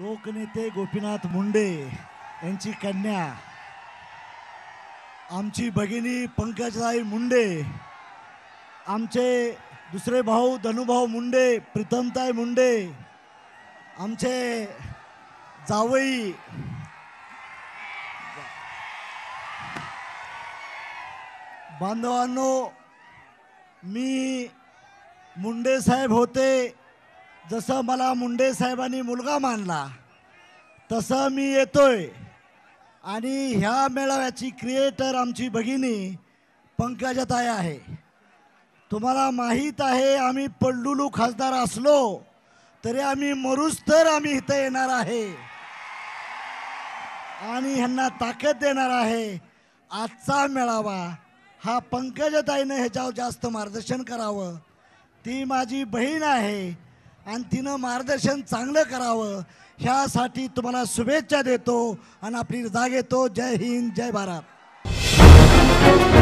लोकनेते गोपीनाथ मुंडे यांची कन्या आमची भगिनी पंकजाताई मुंडे, आमचे दुसरे भाऊ धनुभाऊ मुंडे, प्रीतमताई मुंडे, आमचे जावई बांधवांनो, मी मुंडे साहेब होते जसं मला मुंडे साहेबांनी मुलगा मानला तसं मी येतोय। आणि ह्या मेळाव्याची क्रिएटर आमची भगिनी पंकजाताई आहे। तुम्हाला माहित आहे आम्ही पडलुलू खासदार असलो तरी आम्ही मरूस तर आम्ही इथे येणार आहे आणि ह्यांना ताकद देणार आहे। आजचा मेळावा हा पंकजाताईने ह्याच्यावर जास्त मार्गदर्शन करावं, ती माझी बहीण आहे आणि तिने मार्गदर्शन चांगलं करावं ह्यासाठी तुम्हाला शुभेच्छा देतो आणि आपली जाग घेतो। जय हिंद, जय भारत।